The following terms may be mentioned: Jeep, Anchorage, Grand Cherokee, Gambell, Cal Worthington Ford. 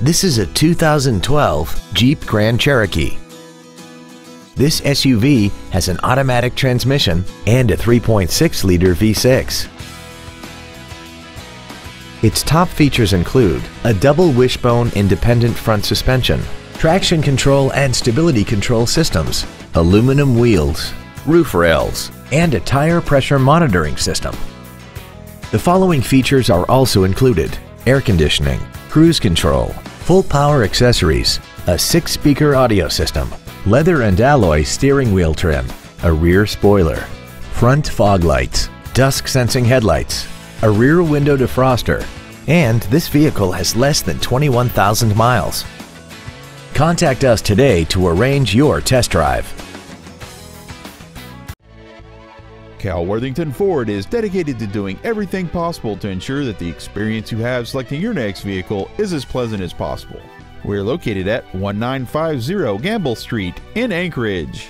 This is a 2012 Jeep Grand Cherokee. This SUV has an automatic transmission and a 3.6-liter V6. Its top features include a double wishbone independent front suspension, traction control and stability control systems, aluminum wheels, roof rails, and a tire pressure monitoring system. The following features are also included: air conditioning, cruise control, full power accessories, a 6-speaker audio system, leather and alloy steering wheel trim, a rear spoiler, front fog lights, dusk sensing headlights, a rear window defroster, and this vehicle has less than 21,000 miles. Contact us today to arrange your test drive. Cal Worthington Ford is dedicated to doing everything possible to ensure that the experience you have selecting your next vehicle is as pleasant as possible. We're located at 1950 Gambell Street in Anchorage.